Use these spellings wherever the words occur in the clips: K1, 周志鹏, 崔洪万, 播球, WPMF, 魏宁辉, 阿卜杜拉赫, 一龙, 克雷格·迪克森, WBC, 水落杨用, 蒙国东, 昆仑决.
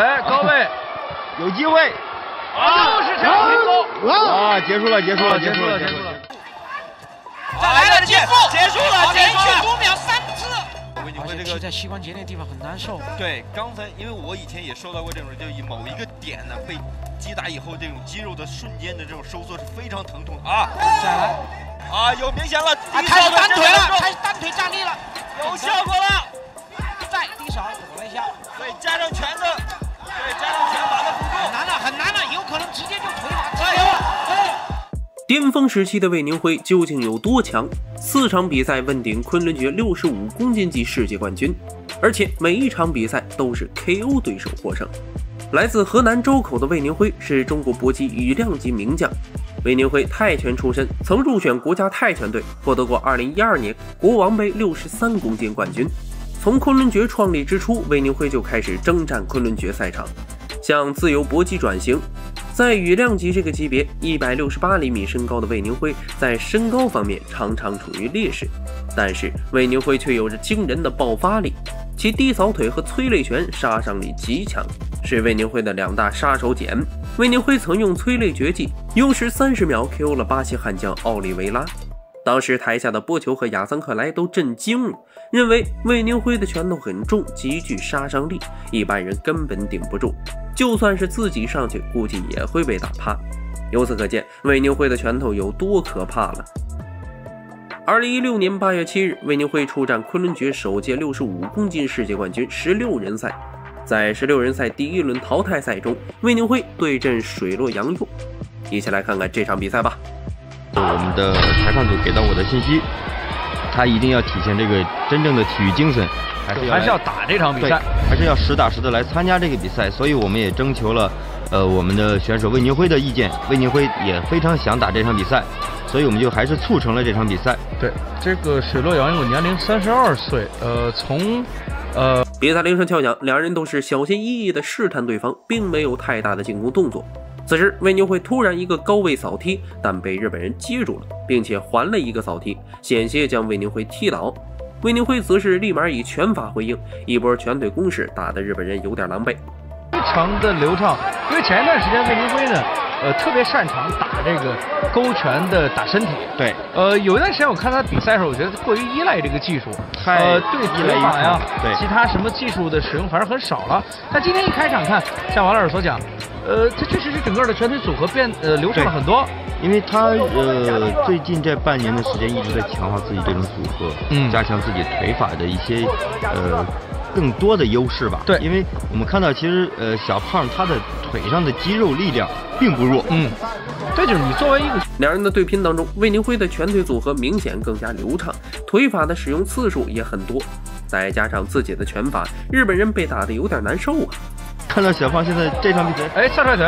哎，高位，有机会，又是长平勾，啊，结束了，结束了，结束了，结束了，再来了，结束，结束了，结束了，5秒3次。而且踢在膝关节那地方很难受。对，刚才因为我以前也受到过这种，就以某一个点呢被击打以后，这种肌肉的瞬间的这种收缩是非常疼痛的啊。再来，啊，有明显了，开始单腿了，开始单腿站立了，有效果了。再低扫躲了一下，对，加上拳头。 对，加上拳把他扶住，很难了，很难了，有可能直接就腿打直流了。巅峰时期的魏宁辉究竟有多强？4场比赛问鼎昆仑决65公斤级世界冠军，而且每一场比赛都是 KO 对手获胜。来自河南周口的魏宁辉是中国搏击羽量级名将。魏宁辉泰拳出身，曾入选国家泰拳队，获得过2012年国王杯63公斤冠军。 从昆仑决创立之初，魏宁辉就开始征战昆仑决赛场，向自由搏击转型。在羽量级这个级别，168厘米身高的魏宁辉在身高方面常常处于劣势，但是魏宁辉却有着惊人的爆发力，其低扫腿和催泪拳杀伤力极强，是魏宁辉的2大杀手锏。魏宁辉曾用催泪绝技用时30秒 KO 了巴西悍将奥利维拉。 当时台下的波球和亚桑克莱都震惊了，认为魏宁辉的拳头很重，极具杀伤力，一般人根本顶不住，就算是自己上去，估计也会被打趴。由此可见，魏宁辉的拳头有多可怕了。2016年8月7日，魏宁辉出战昆仑决首届65公斤世界冠军16人赛，在16人赛第1轮淘汰赛中，魏宁辉对阵水落杨用，一起来看看这场比赛吧。 我们的裁判组给到我的信息，他一定要体现这个真正的体育精神，还是要打这场比赛，还是要实打实的来参加这个比赛。所以我们也征求了我们的选手魏宁辉的意见，魏宁辉也非常想打这场比赛，所以我们就还是促成了这场比赛。对，这个水落杨用年龄32岁，比赛铃声敲响，两人都是小心翼翼的试探对方，并没有太大的进攻动作。 此时，魏宁辉突然一个高位扫踢，但被日本人接住了，并且还了一个扫踢，险些将魏宁辉踢倒。魏宁辉则是立马以拳法回应，一波拳腿攻势打得日本人有点狼狈，非常的流畅。因为前一段时间魏宁辉呢，特别擅长打这个勾拳的打身体。对，有一段时间我看他比赛的时候，我觉得过于依赖这个技术，对腿法呀，对其他什么技术的使用反而很少了。但今天一开场看，像王老师所讲。 他确实是整个的拳腿组合变流畅了很多，因为他最近这半年的时间一直在强化自己这种组合，加强自己腿法的一些更多的优势吧。对，因为我们看到其实小胖他的腿上的肌肉力量并不弱，这就是你作为一个两人的对拼当中，魏宁辉的拳腿组合明显更加流畅，腿法的使用次数也很多，再加上自己的拳法，日本人被打得有点难受啊。 看到小胖现在这场比赛，哎，下踹腿，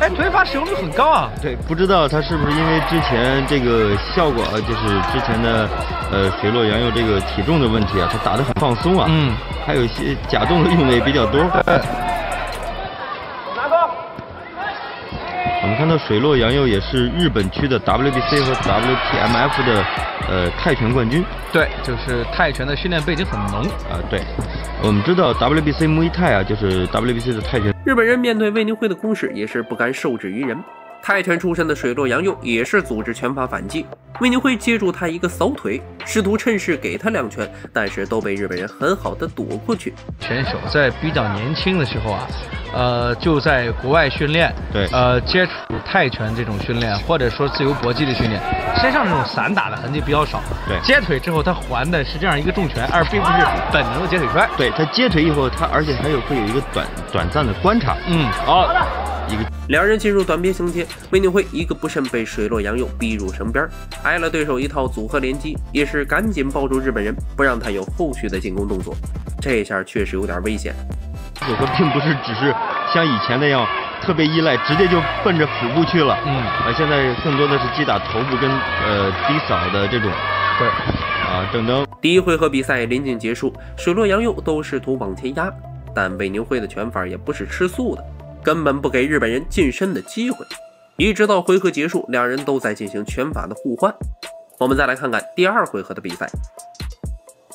哎，腿法使用率很高啊。对，不知道他是不是因为之前这个效果，就是之前的水落杨用这个体重的问题啊，他打得很放松啊。还有一些假动作用的也比较多。我们看到水落杨用也是日本区的 WBC 和 WPMF 的泰拳冠军。对，就是泰拳的训练背景很浓啊。对。 我们知道 WBC 木一泰啊，就是 WBC 的泰拳。日本人面对魏宁辉的攻势也是不甘受制于人。泰拳出身的水落杨用也是组织拳法反击，魏宁辉接住他一个扫腿，试图趁势给他2拳，但是都被日本人很好的躲过去。选手在比较年轻的时候啊，就在国外训练，对，接触泰拳这种训练，或者说自由搏击的训练，身上这种散打的痕迹比较少。对，接腿之后他还的是这样一个重拳，而并不是本能的接腿摔。对他接腿以后，他而且还有会有一个短暂的观察。两人进入短边衔接，魏宁辉一个不慎被水落杨用逼入绳边，挨了对手一套组合连击，也是赶紧抱住日本人，不让他有后续的进攻动作。这下确实有点危险。组合并不是只是像以前那样特别依赖，直接就奔着腹部去了。现在更多的是击打头部跟低扫的这种。对，啊，正蹬。第一回合比赛临近结束，水落杨用都试图往前压，但魏宁辉的拳法也不是吃素的。 根本不给日本人近身的机会，一直到回合结束，两人都在进行拳法的互换。我们再来看看第2回合的比赛。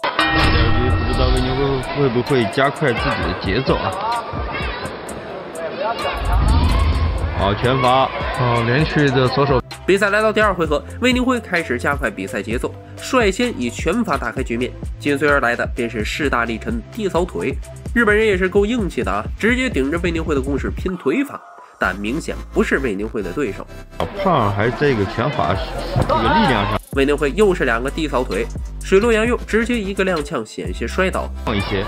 不知道魏宁辉会不会加快自己的节奏啊？好，拳法，好，连续的左手。比赛来到第二回合，威宁会开始加快比赛节奏，率先以拳法打开局面，紧随而来的便是势大力沉的低扫腿。日本人也是够硬气的啊，直接顶着威宁会的攻势拼腿法，但明显不是威宁会的对手。胖还这个拳法这个力量上，威宁会又是两个低扫腿，水陆沿用，直接一个踉跄，险些摔倒。放一些，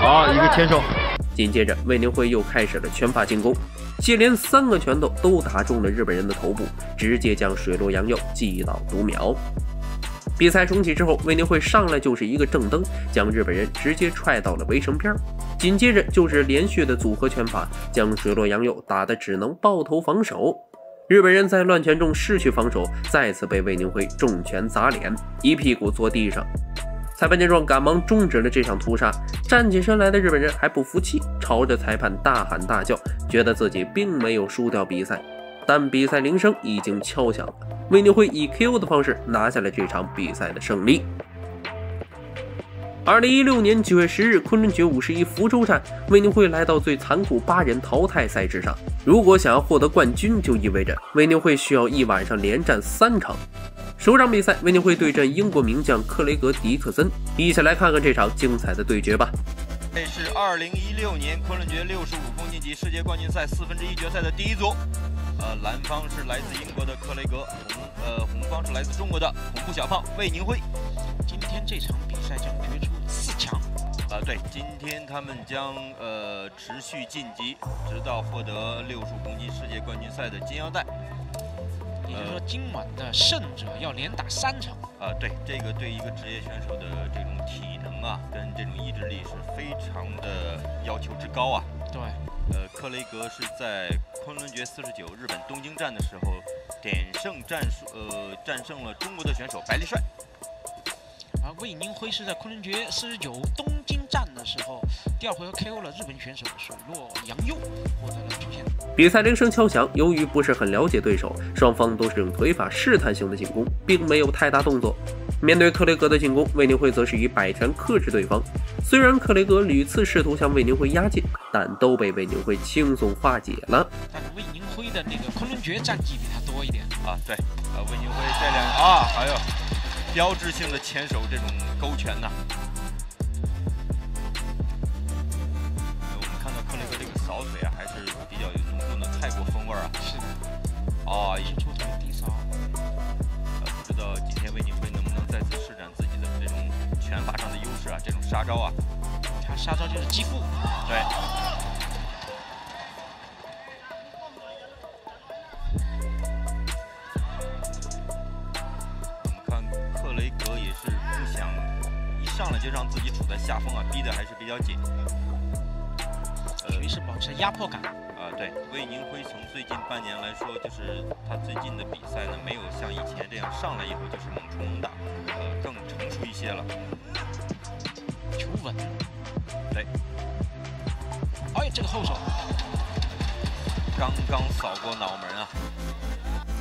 好，一个牵手。 紧接着，威宁会又开始了拳法进攻，接连3个拳头都打中了日本人的头部，直接将水陆洋佑击倒读秒。比赛重启之后，威宁会上来就是一个正蹬，将日本人直接踹到了围绳边。紧接着就是连续的组合拳法，将水陆洋佑打得只能抱头防守。日本人在乱拳中失去防守，再次被威宁会重拳砸脸，一屁股坐地上。 裁判见状，赶忙终止了这场屠杀。站起身来的日本人还不服气，朝着裁判大喊大叫，觉得自己并没有输掉比赛。但比赛铃声已经敲响了，威宁会以 KO 的方式拿下了这场比赛的胜利。2016年9月10日，昆仑决51福州站，威宁会来到最残酷8人淘汰赛制上。如果想要获得冠军，就意味着威宁会需要一晚上连战3场。 首场比赛，威宁会对阵英国名将克雷格·迪克森，一起来看看这场精彩的对决吧。这是2016年昆仑决65公斤级世界冠军赛1/4决赛的第一组，蓝方是来自英国的克雷格，红方是来自中国的恐怖小胖魏宁辉。今天这场比赛将决出4强。对，今天他们将持续晋级，直到获得65公斤世界冠军赛的金腰带。 也就是说，今晚的胜者要连打3场。对，这个对一个职业选手的这种体能啊，跟这种意志力是非常的要求之高啊。对，克雷格是在昆仑决49日本东京站的时候，战胜了中国的选手白丽帅。而魏宁辉是在昆仑决49东京站的时候，第2回合 KO 了日本选手水落洋佑，获得了出线。比赛铃声敲响，由于不是很了解对手，双方都是用腿法试探性的进攻，并没有太大动作。面对克雷格的进攻，魏宁辉则是以摆拳克制对方。虽然克雷格屡次试图向魏宁辉压境，但都被魏宁辉轻松化解了。但是魏宁辉的那个昆仑决战绩比他多一点啊，对，魏宁辉这两个哎呦。 标志性的前手这种勾拳呐，我们看到克雷格这个扫腿啊，还是比较有浓重的泰国风味啊。是的。啊，一出腿低扫。不知道今天魏宁辉能不能再次施展自己的这种拳法上的优势啊，这种杀招啊。他杀招就是击腹。对。上来就让自己处在下风啊，逼得还是比较紧。属于是保持压迫感啊。对，魏宁辉从最近半年来说，就是他最近的比赛呢，没有像以前这样上来以后就是猛冲猛打，更成熟一些了。求稳。对。哎，这个后手刚刚扫过脑门啊。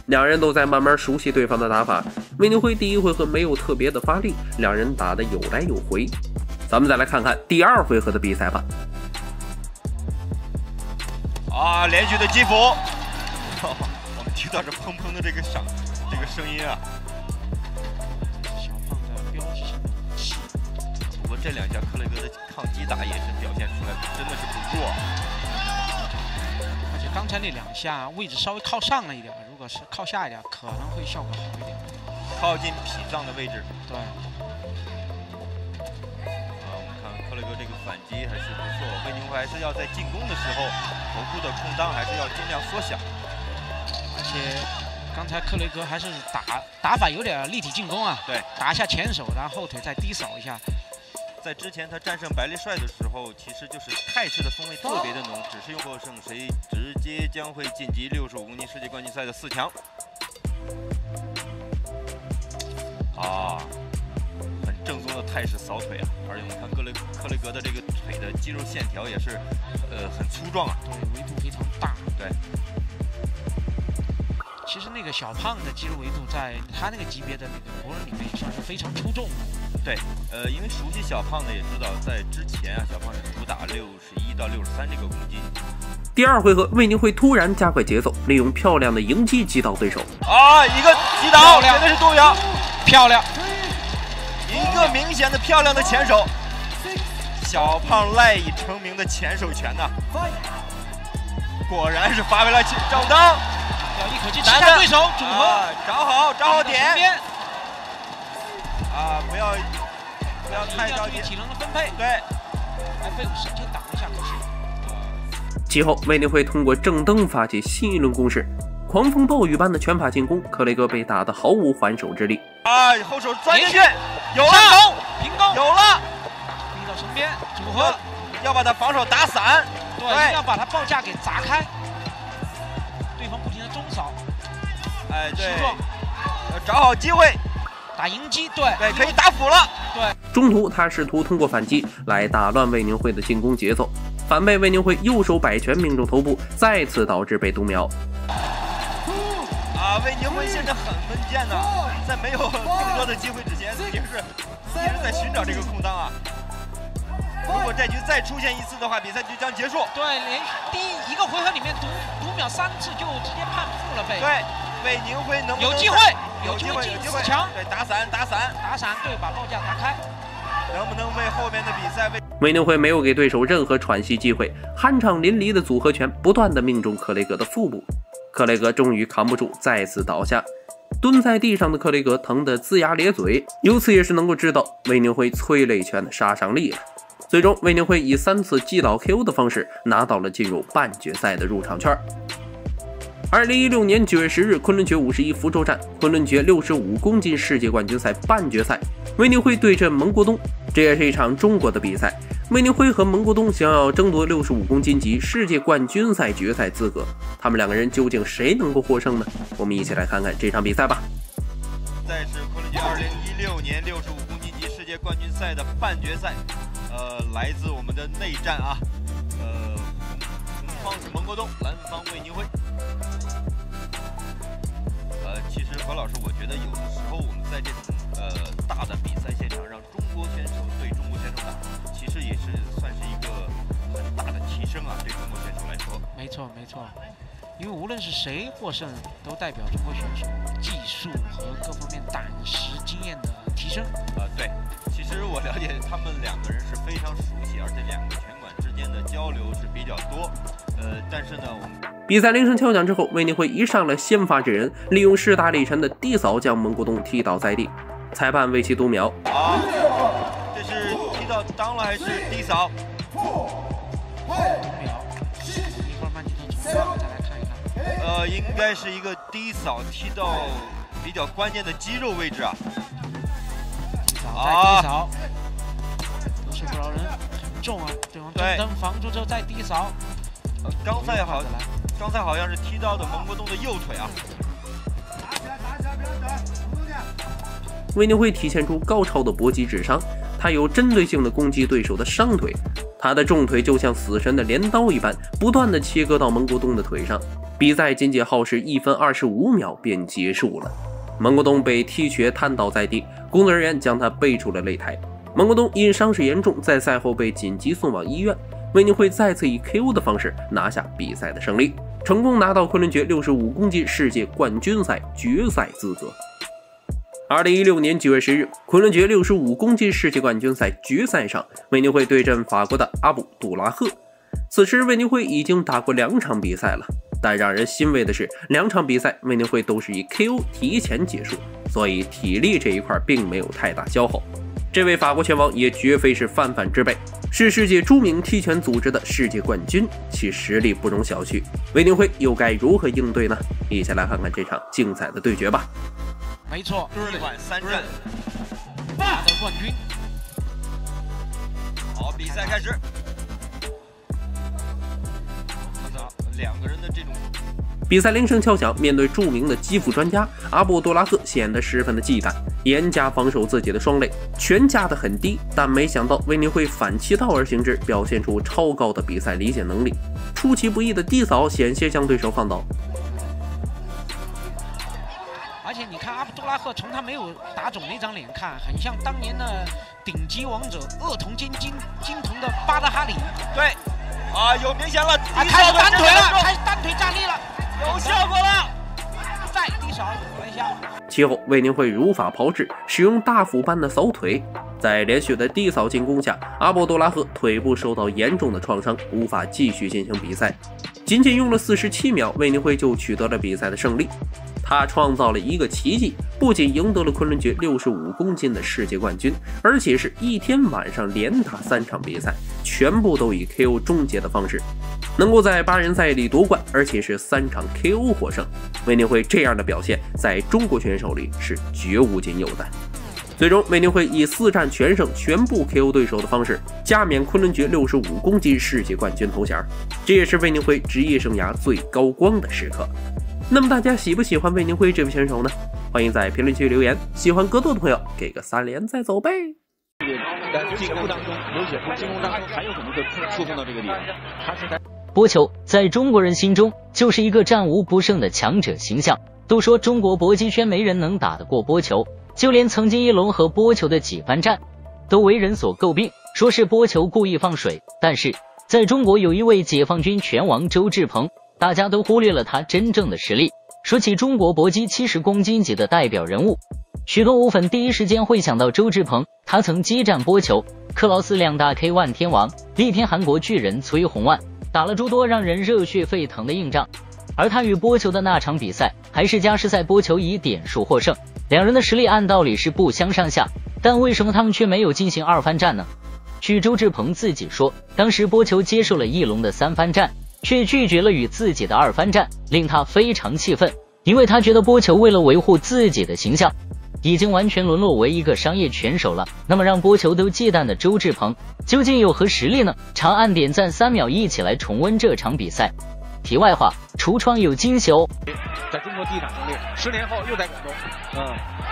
两人都在慢慢熟悉对方的打法。 魏宁辉第1回合没有特别的发力，两人打得有来有回。咱们再来看看第2回合的比赛吧。啊，连续的击腹，我们听到这砰砰的这个响，这个声音啊。小胖的标志性武器。不过这2下克雷格的抗击打也是表现出来，真的是不弱。而且刚才那2下位置稍微靠上了一点，如果是靠下一点，可能会效果好一点。 靠近脾脏的位置，对。我们看克雷格这个反击还是不错，魏宁辉还是要在进攻的时候，头部的空档还是要尽量缩小。而且刚才克雷格还是打法有点立体进攻啊，对，打一下前手，然后后腿再低扫一下。在之前他战胜白丽帅的时候，其实就是泰式的风味特别的浓，只是用获胜谁直接将会晋级65公斤世界冠军赛的4强。 啊，很正宗的泰式扫腿啊！而且我们看克雷格的这个腿的肌肉线条也是，很粗壮啊，对，维度非常大。对，其实那个小胖的肌肉维度在他那个级别的那个国人里面也算是非常出众的。对，因为熟悉小胖的也知道，在之前啊，小胖是主打61到63这个公斤，第二回合，魏宁会突然加快节奏，利用漂亮的迎击击倒对手。啊，一个击倒，绝对是动摇，漂亮！一个明显的漂亮的前手，小胖赖以成名的前手拳呐、果然是发挥了正当，一口气击倒对手，组合、找好点，不要太着急，体能的分配，对，来被我神经挡一下就是。 其后，魏宁会通过正蹬发起新一轮攻势，狂风暴雨般的拳法进攻，克雷格被打得毫无还手之力。啊，后手钻进去，有了，平攻，有了，逼到身边，组合，要把他防守打散，对，一定要把他报价给砸开。对方不停的中扫，哎，对，要找好机会，打迎击，对，对，可以打辅了，对。中途他试图通过反击来打乱魏宁会的进攻节奏。 反被魏宁会右手摆拳命中头部，再次导致被读秒。啊，魏宁会现在很分健呢，在没有更多的机会之前，一直在寻找这个空档啊。如果这局再出现一次的话，比赛就将结束。对，连第一个回合里面读秒3次就直接判负了呗。对，魏宁会能有机会，有机会强，对，打散，对，把报价打开。 能不能为后面的比赛？魏宁会没有给对手任何喘息机会，酣畅淋漓的组合拳不断的命中克雷格的腹部，克雷格终于扛不住，再次倒下。蹲在地上的克雷格疼得龇牙咧嘴，由此也是能够知道魏宁会催泪拳的杀伤力了。最终，魏宁会以3次击倒 KO 的方式拿到了进入半决赛的入场券。 2016年9月10日，昆仑决51福州站，昆仑决65公斤世界冠军赛半决赛，魏宁会对阵蒙国东，这也是一场中国的比赛。魏宁会和蒙国东想要争夺65公斤级世界冠军赛决赛资格，他们两个人究竟谁能够获胜呢？我们一起来看看这场比赛吧。赛是昆仑决2016年65公斤级世界冠军赛的半决赛，来自我们的内战啊，红方是蒙国东，蓝方魏宁会。 其实何老师，我觉得有的时候我们在这种大的比赛现场，让中国选手对中国选手打，其实也是算是一个很大的提升啊，对中国选手来说。没错，因为无论是谁获胜，都代表中国选手技术和各方面胆识、经验的提升。对，其实我了解他们两个人是非常熟悉，而且两个拳馆之间的交流是比较多。但是呢，我们。 比赛铃声敲响之后，魏宁会一上来先发制人，利用势大力沉的低扫将蒙古东踢倒在地，裁判为其读秒。啊，这是踢倒裆了还是低扫？一会儿慢镜头重放，再来看一看。应该是一个低扫踢到比较关键的肌肉位置啊。低扫，都是不饶人，很重啊！对方正蹬防住之后再低扫。刚才好像是踢到的蒙国东的右腿啊！魏宁会体现出高超的搏击智商，他有针对性的攻击对手的伤腿，他的重腿就像死神的镰刀一般，不断的切割到蒙国东的腿上。比赛仅仅耗时1分25秒便结束了，蒙国东被踢瘸瘫倒在地，工作人员将他背出了擂台。蒙国东因伤势严重，在赛后被紧急送往医院。 魏宁会再次以 KO 的方式拿下比赛的胜利，成功拿到昆仑决65公斤世界冠军赛决赛资格。2016年9月10日，昆仑决65公斤世界冠军赛决赛上，魏宁会对阵法国的阿卜杜拉赫。此时，魏宁会已经打过2场比赛了，但让人欣慰的是，2场比赛魏宁会都是以 KO 提前结束，所以体力这一块并没有太大消耗。 这位法国拳王也绝非是泛泛之辈，是世界著名踢拳组织的世界冠军，其实力不容小觑。魏宁会又该如何应对呢？一起来看看这场精彩的对决吧。没错，1晚3战，拿到冠军。好，比赛开始。看看两个人的这种。比赛铃声敲响，面对著名的击腹专家阿卜杜拉赫，显得十分的忌惮。 严加防守自己的双肋，拳架得很低，但没想到魏宁会反其道而行之，表现出超高的比赛理解能力。出其不意的低扫险些将对手放倒。而且你看阿卜杜拉赫，从他没有打肿那张脸看，很像当年的顶级王者恶童金童的巴达哈里。对，啊，有明显了，开始单腿了，开始单腿站立了，有效果了。再低扫有效。其后魏宁会如法炮制，使用大斧般的扫腿，在连续的低扫进攻下，阿波多拉赫腿部受到严重的创伤，无法继续进行比赛。仅仅用了47秒，魏宁会就取得了比赛的胜利。他创造了一个奇迹，不仅赢得了昆仑决65公斤的世界冠军，而且是一天晚上连打3场比赛，全部都以 KO 终结的方式，能够在8人赛里夺冠，而且是3场 KO 获胜。魏宁会这样的表现，在中国选手里是绝无仅有的。最终，魏宁会以4战全胜、全部 KO 对手的方式，加冕昆仑决65公斤世界冠军头衔，这也是魏宁会职业生涯最高光的时刻。 那么大家喜不喜欢魏宁会这位选手呢？欢迎在评论区留言。喜欢格斗的朋友，给个3连再走呗。进攻当中，流血进攻当中还有可能会触碰到这个地方。播球在中国人心中就是一个战无不胜的强者形象。都说中国搏击圈没人能打得过播球，就连曾经一龙和播球的几番战，都为人所诟病，说是播球故意放水。但是在中国有一位解放军拳王周志鹏。 大家都忽略了他真正的实力。说起中国搏击70公斤级的代表人物，许多武粉第一时间会想到周志鹏。他曾激战播球、克劳斯两大 K1 天王，力挺韩国巨人崔洪万，打了诸多让人热血沸腾的硬仗。而他与播球的那场比赛，还是加时赛播球以点数获胜。两人的实力按道理是不相上下，但为什么他们却没有进行2番战呢？据周志鹏自己说，当时播球接受了一龙的3番战。 却拒绝了与自己的2番战，令他非常气愤，因为他觉得播球为了维护自己的形象，已经完全沦落为一个商业拳手了。那么让播球都忌惮的周志鹏究竟有何实力呢？长按点赞3秒，一起来重温这场比赛。题外话，橱窗有惊喜哦！在中国地产胜利，10年后又在广州。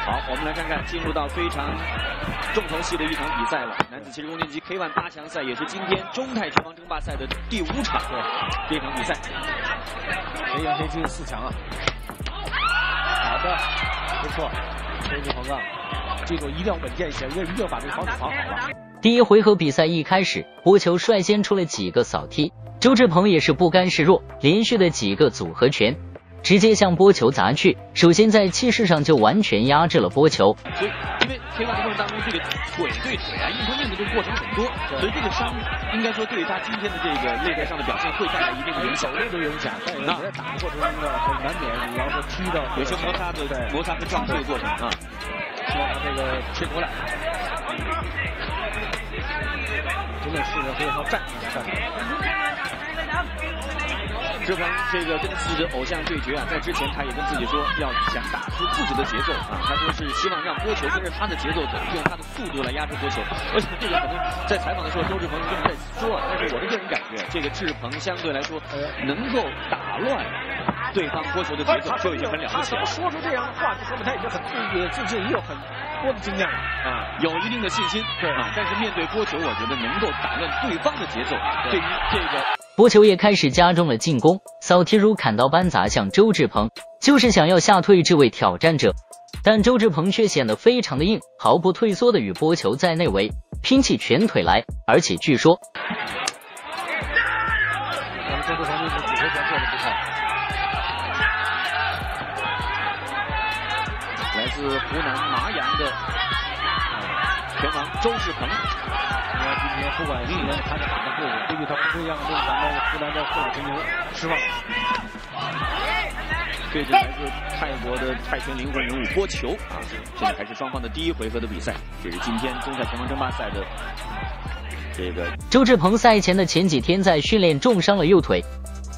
好，我们来看看进入到非常重头戏的一场比赛了。男子70公斤级 K1 8强赛，也是今天中泰之邦争霸赛的第5场。对，这场比赛谁赢谁进4强啊！好的，不错，这是黄杠，这种一定要稳健一些，一定要把这个防守防好了。第1回合比赛一开始，播球率先出了几个扫踢。 周志鹏也是不甘示弱，连续的几个组合拳直接向播球砸去。首先在气势上就完全压制了播球。所以，因为 K1 的过程当中，这个腿对腿啊，硬碰硬的这个过程很多，所以这个伤应该说对他今天的这个擂台上的表现会带来一定的影响。有影响，但你在打的过程当中，难免你要说踢到有些摩擦和撞击的过程啊，希望他这个吹过来。 真的是非常战术的战术。志鹏这个跟自己的偶像对决啊，在之前他也跟自己说，要想打出自己的节奏啊。他说是希望让播球跟着他的节奏走，用他的速度来压制播球。而且这个可能在采访的时候，周志鹏一直在说，但是我的个人感觉，这个志鹏相对来说能够打乱对方播球的节奏，就已经很了不起了。说出这样的话，就说明他已经很自信，也有很。 多的经验啊，有一定的信心，对啊。但是面对播球，我觉得能够打乱对方的节奏，对于这个播球也开始加重了进攻，扫踢如砍刀般砸向周志鹏，就是想要吓退这位挑战者。但周志鹏却显得非常的硬，毫不退缩的与播球在内围拼起拳腿来，而且据说，周志鹏这次组合拳做的不错。 是湖南麻阳的拳王周志鹏。那今天不管今天他打的队伍，估计他不会让这个咱们湖南的父老兄弟失望。对阵来自泰国的泰拳灵魂人物播球啊，这还是双方的第1回合的比赛，这是今天中泰拳王争霸赛的这个。周志鹏赛前的前几天在训练重伤了右腿，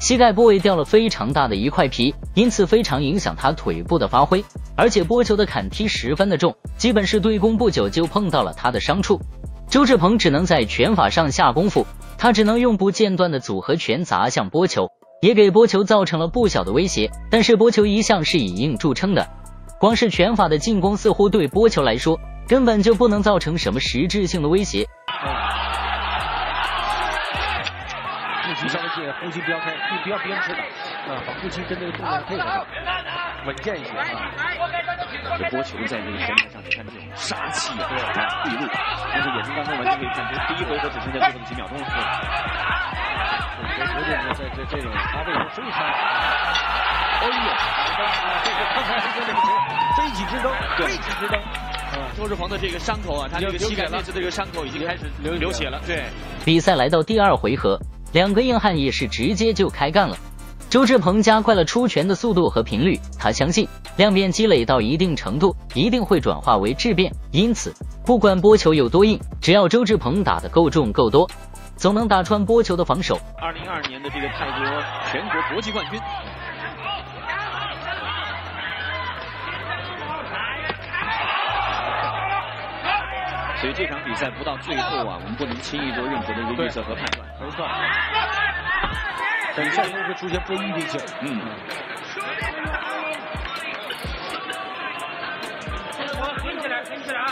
膝盖部位掉了非常大的一块皮，因此非常影响他腿部的发挥。 而且播球的砍踢十分的重，基本是对攻不久就碰到了他的伤处。周志鹏只能在拳法上下功夫，他只能用不间断的组合拳砸向播球，也给播球造成了不小的威胁。但是播球一向是以硬著称的，光是拳法的进攻似乎对播球来说根本就不能造成什么实质性的威胁。呼吸稍微注意，呼吸不要开，不要憋着打，啊，把呼吸跟这个动作配合上。 稳健一些啊！这播球在这个拳台上，你看这种杀气啊，对，毕露。但是眼睛当中完全可以看出，第1回合只剩下最后的几秒钟了。是国球队的这种他为什么追上？哎呦，这个刚才说的非己之争，非己之争。周志鹏的这个伤口啊，他这个膝盖内侧这个伤口已经开始流血了。对，比赛来到第二回合，两个硬汉也是直接就开干了。周志鹏加快了出拳的速度和频率，他相信量变积累到一定程度，一定会转化为质变。因此，不管波球有多硬，只要周志鹏打得够重够多，总能打穿波球的防守。2022年的这个泰国全国搏击冠军。所以这场比赛不到最后啊，我们不能轻易做任何的一个预测和判断。没错。等下应该会出现不一定性。嗯。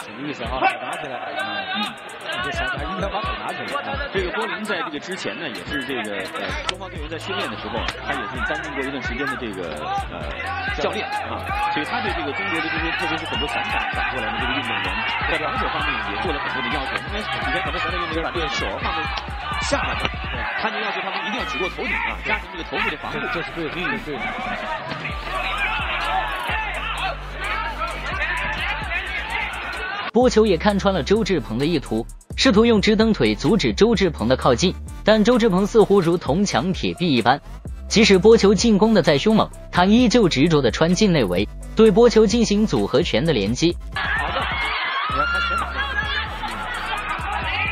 什么意思啊？拿起来。这想法应该把手拿起来。这个郭林在这个之前呢，也是这个双方队员在训练的时候，他也是担任过一段时间的这个教练啊，所以他对这个中国的这些，特别是很多散打转过来的这个运动员，在防守方面也做了很多的要求。因为以前很多散打运动员把这个手放在下面，他就要求他们一定要举过头顶啊，加强这个头部的防护。这是对的，对的。波球也看穿了周志鹏的意图，试图用直蹬腿阻止周志鹏的靠近，但周志鹏似乎如铜墙铁壁一般，即使波球进攻的再凶猛，他依旧执着的穿进内围，对波球进行组合拳的连击。好的，你要看拳法，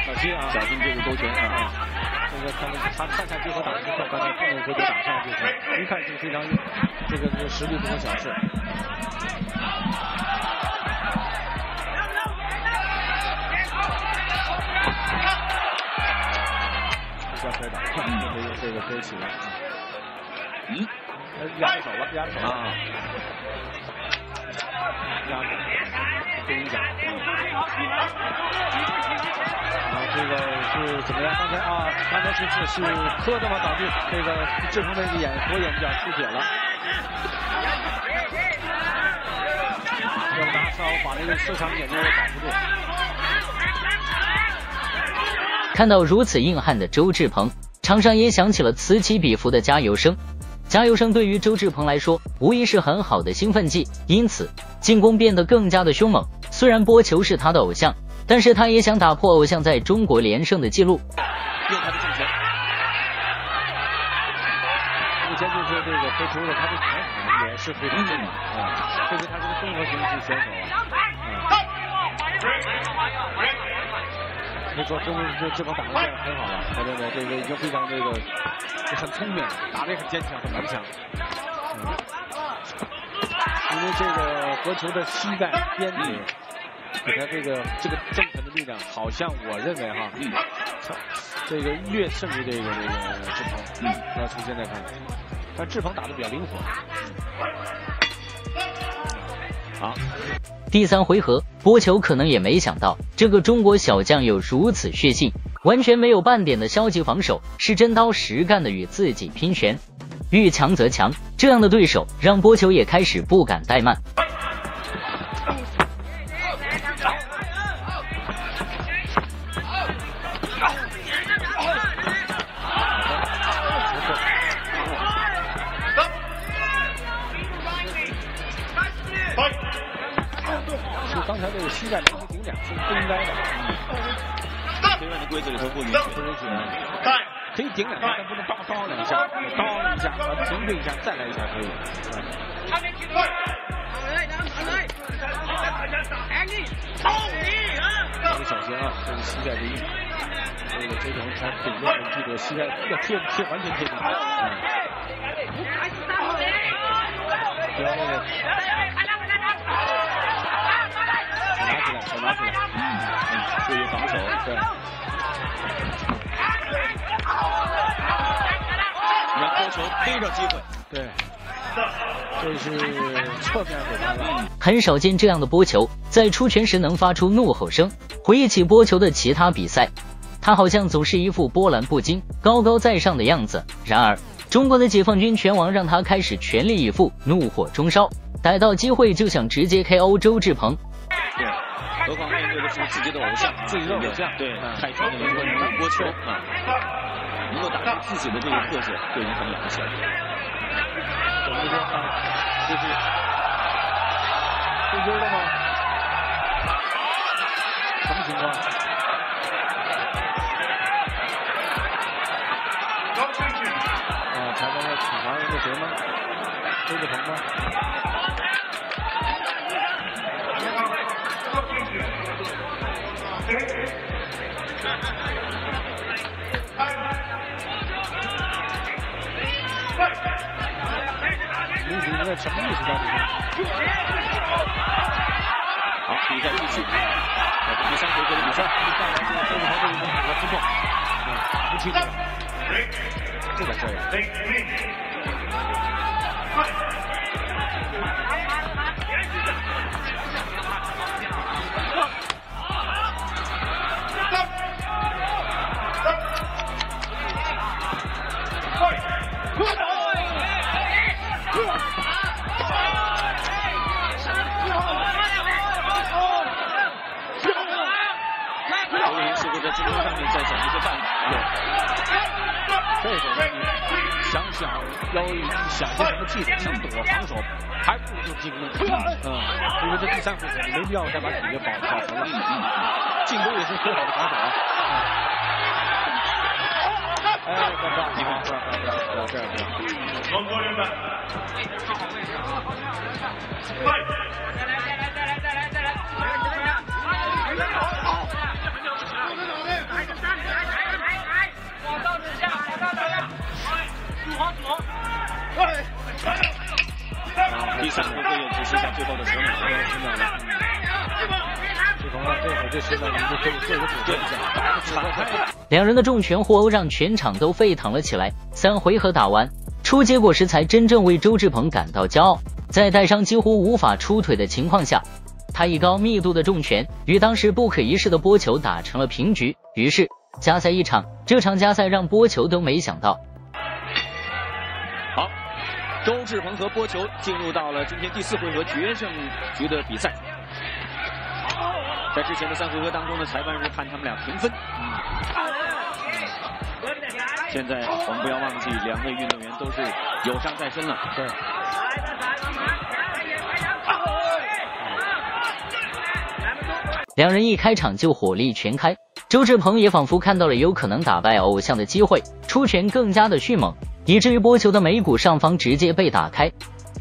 小心啊，小心这个勾拳啊！这个他看看最后打的情况，刚才看了回头打上就是，一看就非常这个实力不能小视。这个勾起了，压手了，压手了啊！压手，跟你讲，啊，这个是怎么样？刚才是磕的吗？导致这个志鹏的左眼角出血了。要拿刀把那个受伤眼睛给挡不住。看到如此硬汉的周志鹏，场上也响起了此起彼伏的加油声，加油声对于周志鹏来说无疑是很好的兴奋剂，因此进攻变得更加的凶猛。虽然波球是他的偶像，但是他也想打破偶像在中国连胜的记录。用他的正拳，目前就是这个波球的他的拳法也是非常正的啊，这是他这个综合型的选手啊。没错，这波打得很好了，对，这个已经非常很聪明，打得也很坚强，很顽强。因为这个国球的膝盖边里，你看这个正拳的力量，好像我认为哈，这个略胜于这个志鹏。那从现在看，但志鹏打得比较灵活。好。第三回合，波球可能也没想到这个中国小将有如此血性，完全没有半点的消极防守，是真刀实干的与自己拼拳，遇强则强。这样的对手让波球也开始不敢怠慢。刚才这个膝盖没停两次不应该的，规范的规则里头不允许，可以顶两下，但不能叨两下，叨一下，停顿一下，再来一下可以。你小心啊，这个膝盖这一，这个周鹏他顶着这个膝盖要贴，完全贴紧。拿起来，注意防守，对。让高球逮着机会，对。这是侧面给他了。很少见这样的波球，在出拳时能发出怒吼声。回忆起波球的其他比赛，他好像总是一副波澜不惊、高高在上的样子。然而，中国的解放军拳王让他开始全力以赴、怒火中烧，逮到机会就想直接 KO 周志鹏。何况面对的是自己的偶像，自己的偶像，对泰拳的一个波球啊。能够打出自己的这个特色，对于他们来说，怎么说？这是丢了吗？什么情况？啊，裁判要处罚一个谁吗？周志鹏吗？林子应该什么意思在里面？好，比赛继续。来，这第三回合的比赛，周志鹏这一波打得不错，不轻松，这个事儿。在直播上面再想一些办法，对，这个想要想些什么技术进攻、防守，还不如进攻。因为这第三回合没必要再把体力保持了，进攻也是最好的防守啊。哎，不要你们，不要这样，龙哥兄弟，再来。第三回合又只剩下最后的10秒了。这方面，这会这现在我们就做个主队了。两人的重拳互殴让全场都沸腾了起来。三回合打完，出结果时才真正为周志鹏感到骄傲。在带伤几乎无法出腿的情况下，他以高密度的重拳与当时不可一世的波球打成了平局。于是加赛一场，这场加赛让波球都没想到。周志鹏和波球进入到了今天第4回合决胜局的比赛，在之前的3回合当中呢，裁判是判他们俩平分。现在我们不要忘记，两位运动员都是有伤在身了。对。两人一开场就火力全开，周志鹏也仿佛看到了有可能打败偶像的机会，出拳更加的迅猛。以至于波球的眉骨上方直接被打开，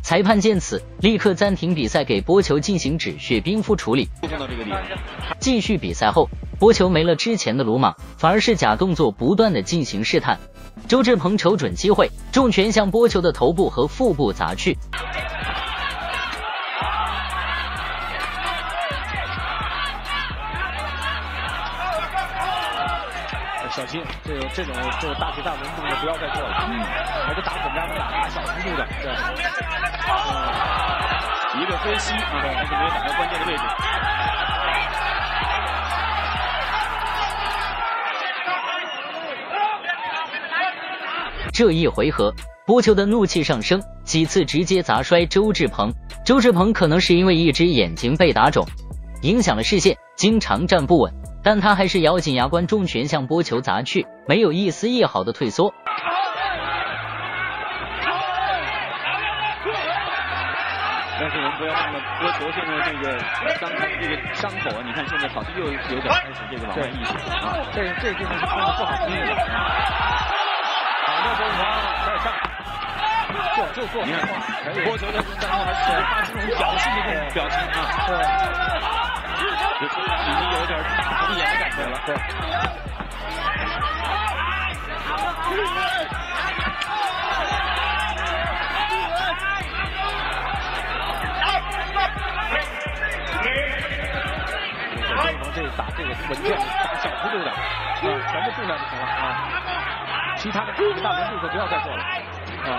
裁判见此立刻暂停比赛，给波球进行止血冰敷处理。继续比赛后，波球没了之前的鲁莽，反而是假动作不断的进行试探。周志鹏瞅准机会，重拳向波球的头部和腹部砸去。小心，这种大腿大纹动作不要再做了，还是打怎么样的打，小幅度的，对，一个飞膝啊，但是没有打到关键的位置。这一回合，波球的怒气上升，几次直接砸摔周志鹏。周志鹏可能是因为一只眼睛被打肿，影响了视线，经常站不稳。但他还是咬紧牙关，重拳向波球砸去，没有一丝一毫的退缩。但是我们不要忘了，波球现在这个伤口啊，你看现在好像又有点开始这个往外溢出啊，这地方是不好处理的。好的，周志鹏，快上，做，你看波球的伤口还是发出那种挑衅的这种表情啊。已经有点大红眼的感觉了，对。这打这个稳健，打小幅度的，全部重量就行了啊。其他的大纹动作不要再做了啊。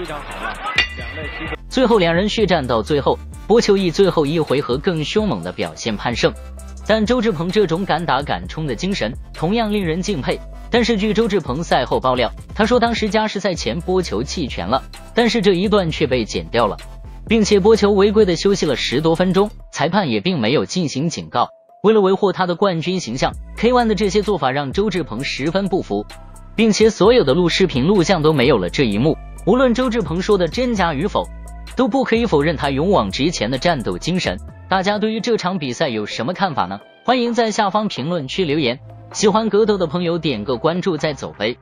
非常好了。两败俱伤。最后两人血战到最后，博球以最后一回合更凶猛的表现判胜。但周志鹏这种敢打敢冲的精神同样令人敬佩。但是据周志鹏赛后爆料，他说当时加时赛前播球弃权了，但是这一段却被剪掉了，并且播球违规的休息了10多分钟，裁判也并没有进行警告。为了维护他的冠军形象 ，K1 的这些做法让周志鹏十分不服，并且所有的视频录像都没有了这一幕。无论周志鹏说的真假与否，都不可以否认他勇往直前的战斗精神。大家对于这场比赛有什么看法呢？欢迎在下方评论区留言。喜欢格斗的朋友点个关注再走呗。